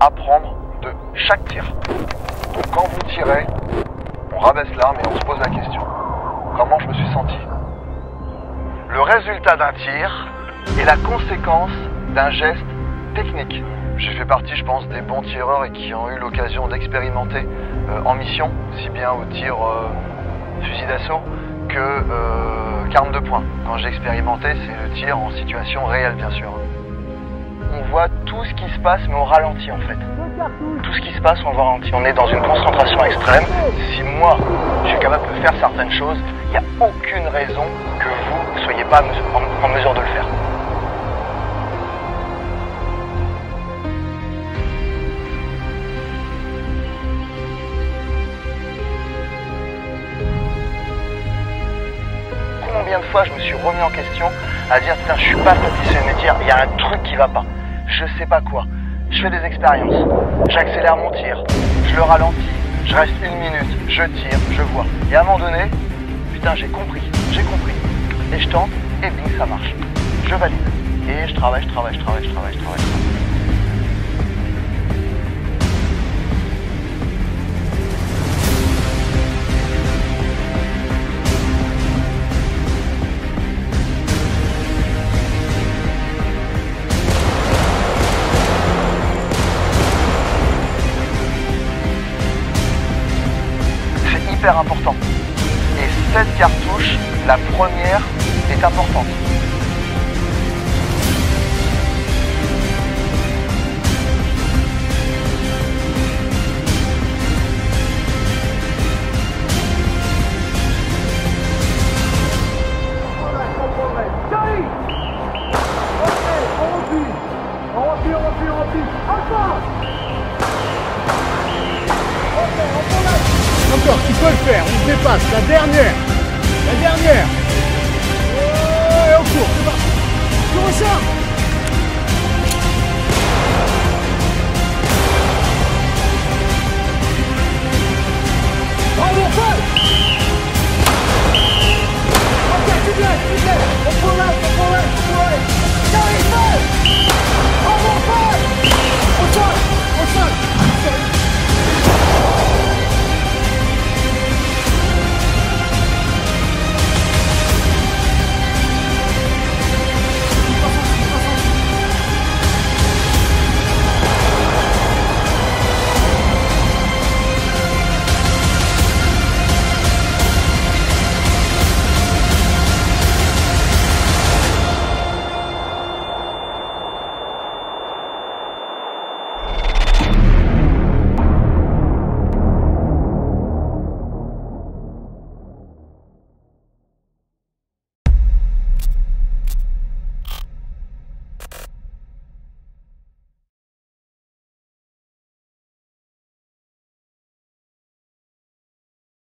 apprendre de chaque tir. Donc quand vous tirez, on rabaisse l'arme et on se pose la question. Comment je me suis senti? Le résultat d'un tir est la conséquence d'un geste technique. J'ai fait partie, je pense, des bons tireurs et qui ont eu l'occasion d'expérimenter en mission, aussi bien au tir fusil d'assaut qu'arme de poing. Quand j'ai expérimenté, c'est le tir en situation réelle, bien sûr. On voit tout ce qui se passe, mais on ralentit, en fait. Tout ce qui se passe, on le ralentit. On est dans une concentration extrême. Si moi, je suis capable de faire certaines choses, il n'y a aucune raison que vous ne soyez pas en mesure de le faire. Combien de fois je me suis remis en question à dire putain, je suis pas satisfait de me dire il y a un truc qui va pas, je sais pas quoi. Je fais des expériences, j'accélère mon tir, je le ralentis, je reste une minute, je tire, je vois. Et à un moment donné, putain, j'ai compris. Et je tente et bing, ça marche. Je valide. Et je travaille. Important. Et cette cartouche, la première, est importante. Encore, tu peux le faire, on se dépasse, la dernière, ouais, au cours, c'est parti, tu ressors.